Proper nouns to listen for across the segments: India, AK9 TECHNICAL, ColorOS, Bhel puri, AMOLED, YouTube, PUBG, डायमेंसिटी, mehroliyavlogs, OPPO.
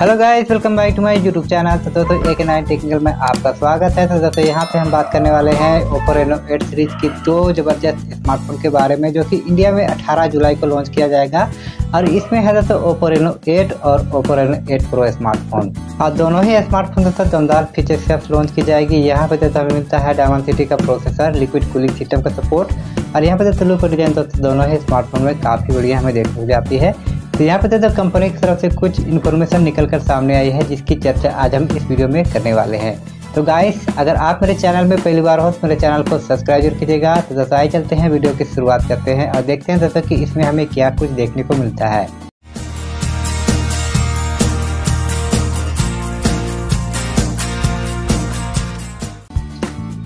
Hello guys, welcome back to my YouTube channel. तो दोस्तों ए के 9 टेक्निकल में आपका स्वागत है। तो दोस्तों यहाँ पे हम बात करने वाले हैं ओप्पो रेनो 8 सीरीज की दो ज़बरदस्त स्मार्टफोन के बारे में, जो कि इंडिया में 18 जुलाई को लॉन्च किया जाएगा। और इसमें है दोस्तों ओप्पो रेनो 8 और ओप्पो रेनो 8 प्रो स्मार्टफोन, और दोनों ही स्मार्टफोन दोस्तों दमदार फीचर से लॉन्च की जाएगी। यहाँ पे दोस्तों हमें मिलता है डायमेंसिटी का प्रोसेसर, लिक्विड कूलिंग सिस्टम का सपोर्ट, और यहाँ पे दोस्तों लुक और डिजाइन दोस्तों दोनों ही स्मार्टफोन में काफ़ी बढ़िया हमें देखने को जाती है। तो यहाँ पे दोस्तों कंपनी की तरफ से कुछ इन्फॉर्मेशन निकलकर सामने आई है, जिसकी चर्चा आज हम इस वीडियो में करने वाले हैं। तो गाइस, अगर आप मेरे चैनल में पहली बार हो तो मेरे चैनल को सब्सक्राइब जरूर कीजिएगा। तो दोस्तों आइए चलते हैं, वीडियो की शुरुआत करते हैं और देखते हैं दोस्तों कि इसमें हमें क्या कुछ देखने को मिलता है।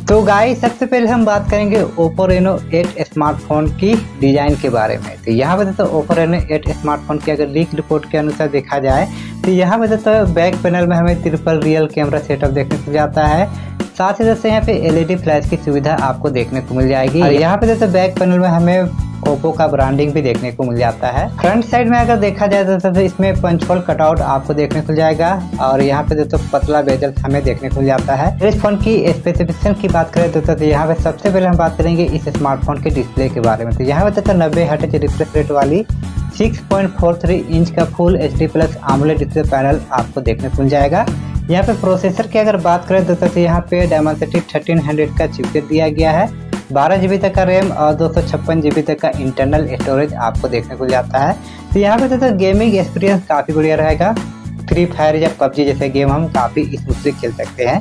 तो गाइस, सबसे पहले हम बात करेंगे ओप्पो रेनो 8 स्मार्टफोन की डिज़ाइन के बारे में। तो यहाँ पर दोस्तों ओप्पो रेनो 8 स्मार्टफोन की अगर लीक रिपोर्ट के अनुसार देखा जाए तो यहाँ पर दोस्तों बैक पैनल में हमें ट्रिपल रियल कैमरा सेटअप देखने को जाता है। साथ ही दोस्तों यहाँ पे एलईडी फ्लैश की सुविधा आपको देखने को मिल जाएगी। और यहाँ पे दोस्तों बैक पैनल में हमें ओप्पो का ब्रांडिंग भी देखने को मिल जाता है। फ्रंट साइड में अगर देखा जाए तो दोस्तों इसमें पंच होल कटआउट आपको देखने को जाएगा, और यहाँ पे दोस्तों पतला बेजल हमें देखने को मिल जाता है। इस फोन की स्पेसिफिकेशन की बात करें दोस्तों तो यहाँ पे सबसे पहले हम बात करेंगे इस स्मार्टफोन के डिस्प्ले के बारे में। तो यहाँ पे दोस्तों 90Hz रिफ्रेश रेट वाली 6.43 इंच का full HD plus AMOLED display panel आपको देखने को मिल जाएगा। यहाँ पे प्रोसेसर की अगर बात करें दोस्तों तो यहाँ पे डायमेंसिटी 1300 का चिपसेट दिया गया है। 12 GB तक का रैम और 256 GB तक का इंटरनल स्टोरेज आपको देखने को जाता है। तो यहाँ पे दोस्तों गेमिंग एक्सपीरियंस काफ़ी बढ़िया रहेगा। फ्री फायर या PUBG जैसे गेम हम काफ़ी स्मूथली खेल सकते हैं।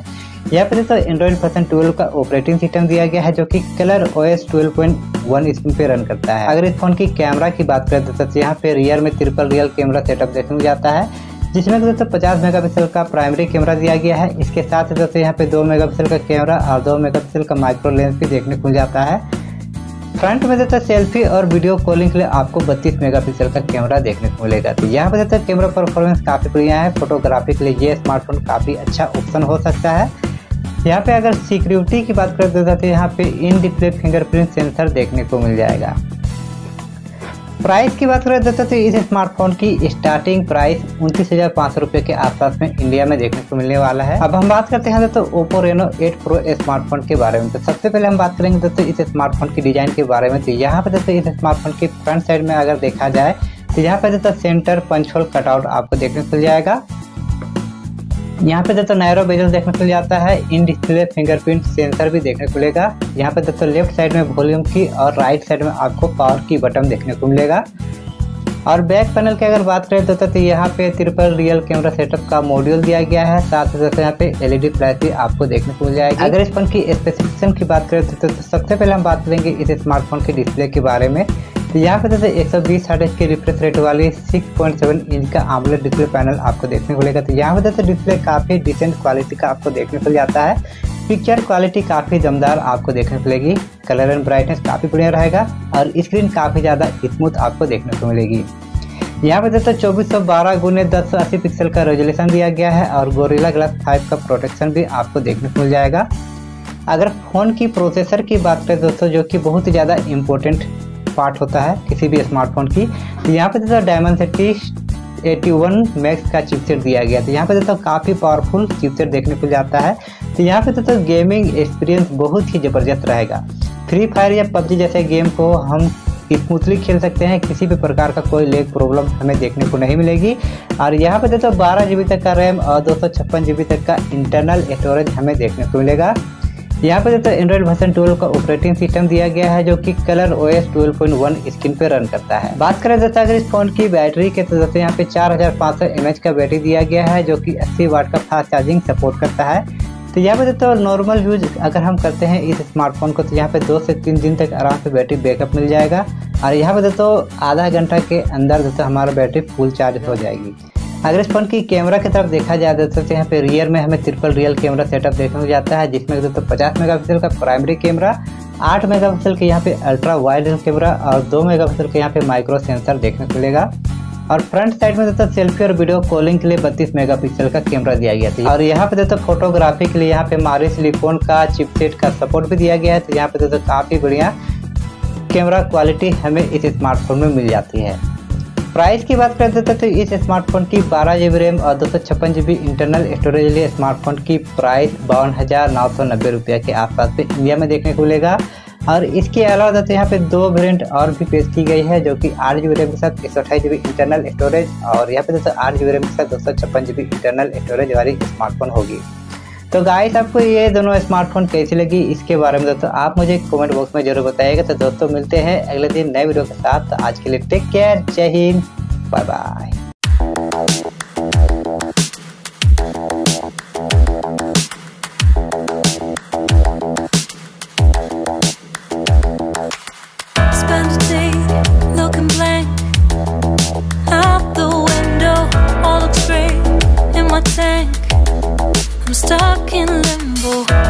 यहाँ पे दोस्तों एंड्रॉइड वर्जन 12 का ऑपरेटिंग सिस्टम दिया गया है, जो कि ColorOS 12.1 स्क्रीन पे रन करता है। अगर इस फोन की कैमरा की बात करें दोस्तों तो यहाँ पे रियर में ट्रिपल रियल कैमरा सेटअप देखने को जाता है, जिसमें दोस्तों 50 MP का प्राइमरी कैमरा दिया गया है। इसके साथ ही दोस्तों यहाँ पे 2 MP का कैमरा और 2 MP का माइक्रो लेंस भी देखने को जाता है। फ्रंट में दोस्तों सेल्फी और वीडियो कॉलिंग के लिए आपको 32 MP का कैमरा देखने को मिलेगा। तो यहाँ पर दोस्तों कैमरा परफॉर्मेंस काफ़ी बढ़िया है। फोटोग्राफी के लिए ये स्मार्टफोन काफ़ी अच्छा ऑप्शन हो सकता है। यहाँ पे अगर सिक्योरिटी की बात करें दोस्तों तो यहाँ पे इन डिस्प्ले फिंगरप्रिंट सेंसर देखने को मिल जाएगा। प्राइस की बात करें दोस्तों तो इस स्मार्टफोन की स्टार्टिंग प्राइस 29,500 के आसपास में इंडिया में देखने को मिलने वाला है। अब हम बात करते हैं दोस्तों ओप्पो रेनो 8 प्रो स्मार्टफोन के बारे में। तो सबसे पहले हम बात करेंगे दोस्तों इस स्मार्टफोन की डिजाइन के बारे में। तो यहाँ पर दोस्तों इस स्मार्टफोन की फ्रंट साइड में अगर देखा जाए तो यहाँ पर दोस्तों सेंटर पंच होल कटआउट आपको देखने को मिल जाएगा। यहाँ पे दोस्तों नैरो बेजल देखने को मिल जाता है। इन डिस्प्ले फिंगरप्रिंट सेंसर भी देखने को मिलेगा। यहाँ पे दोस्तों लेफ्ट साइड में वॉल्यूम की और राइट साइड में आपको पावर की बटन देखने को मिलेगा। और बैक पैनल की अगर बात करें दोस्तों तो यहाँ पे ट्रिपल रियल कैमरा सेटअप का मॉड्यूल दिया गया है। साथ ही दोस्तों यहाँ पे LED फ्लैश भी आपको देखने को मिल जाएगी। अगर इस फोन की स्पेसिफिकेशन की बात करें दोस्तों तो सबसे पहले हम बात करेंगे इस स्मार्टफोन के डिस्प्ले के बारे में। तो यहाँ पे दोस्तों 120Hz के रिफ्रेश रेट वाली 6.7 इंच का AMOLED डिस्प्ले पैनल आपको देखने को मिलेगा। तो यहाँ पे दोस्तों डिस्प्ले काफ़ी डिसेंट क्वालिटी का आपको देखने को जाता है। पिक्चर क्वालिटी काफ़ी दमदार आपको देखने को मिलेगी। कलर एंड ब्राइटनेस काफ़ी बढ़िया रहेगा और स्क्रीन काफ़ी ज़्यादा स्मूथ आपको देखने को मिलेगी। यहाँ पे दोस्तों 2412x1080 पिक्सल का रेजोल्यूशन दिया गया है और गोरिल्ला ग्लास 5 का प्रोटेक्शन भी आपको देखने को मिल जाएगा। अगर फ़ोन की प्रोसेसर की बात करें दोस्तों, जो कि बहुत ज़्यादा इम्पोर्टेंट पार्ट होता है किसी भी स्मार्टफोन की, तो यहाँ पे दोस्तों डायमेंसिटी 81 मैक्स का चिपसेट दिया गया। तो यहाँ पे दोस्तों काफ़ी पावरफुल चिपसेट देखने को जाता है। तो यहाँ पे दोस्तों गेमिंग एक्सपीरियंस बहुत ही ज़बरदस्त रहेगा। फ्री फायर या PUBG जैसे गेम को हम स्मूथली खेल सकते हैं। किसी भी प्रकार का कोई लेग प्रॉब्लम हमें देखने को नहीं मिलेगी। और यहाँ पे दोस्तों 12 GB तक का रैम और 256 GB तक का इंटरनल स्टोरेज हमें देखने को मिलेगा। यहाँ पर दोस्तों एंड्रॉइड वर्जन 12 का ऑपरेटिंग सिस्टम दिया गया है, जो कि ColorOS 12.1 स्क्रीन पे रन करता है। बात करें दोस्तों अगर इस फोन की बैटरी के तो दोस्तों यहाँ पे 4500 mAh का बैटरी दिया गया है, जो कि 80 वाट का फास्ट चार्जिंग सपोर्ट करता है। तो यहाँ पे दोस्तों नॉर्मल यूज अगर हम करते हैं इस स्मार्टफोन को तो यहाँ पे 2 से 3 दिन तक आराम से बैटरी बैकअप मिल जाएगा। और यहाँ पर दोस्तों आधा घंटा के अंदर दोस्तों हमारा बैटरी फुल चार्ज हो जाएगी। अगर इस फोन की कैमरा की तरफ देखा जाए दोस्तों तो यहाँ पे रियर में हमें ट्रिपल रियल कैमरा सेटअप देखने को जाता है, जिसमें दोस्तों 50 MP का प्राइमरी कैमरा, 8 MP के यहाँ पे अल्ट्रा वाइड कैमरा और 2 MP के यहाँ पे माइक्रो सेंसर देखने को मिलेगा। और फ्रंट साइड में दोस्तों सेल्फी और वीडियो कॉलिंग के लिए 32 MP का कैमरा दिया गया था। और यहाँ पे दोस्तों फोटोग्राफी के लिए यहाँ पे मारी सिलिकॉन का चिपसेट का सपोर्ट भी दिया गया है। तो यहाँ पे दोस्तों काफ़ी बढ़िया कैमरा क्वालिटी हमें इस स्मार्टफोन में मिल जाती है। प्राइस की बात करते हैं तो इस स्मार्टफोन की 12 GB रैम और 256 GB इंटरनल स्टोरेज लिए स्मार्टफोन की प्राइस 52,990 रुपये के आसपास पे इंडिया में देखने को मिलेगा। और इसके अलावा दोस्तों यहाँ पे दो वेरिएंट और भी पेश की गई है जो कि 8 GB रैम के साथ 128 GB इंटरनल स्टोरेज और यहाँ पे दोस्तों 8 GB रैम के साथ 256 GB इंटरनल स्टोरेज वाली स्मार्टफोन होगी। तो गाइस आपको ये दोनों स्मार्टफोन कैसी लगी इसके बारे में दोस्तों आप मुझे कमेंट बॉक्स में जरूर बताइएगा। तो दोस्तों मिलते हैं अगले दिन नए वीडियो के साथ। तो आज के लिए टेक केयर, जय Hind, bye bye. Stuck in limbo.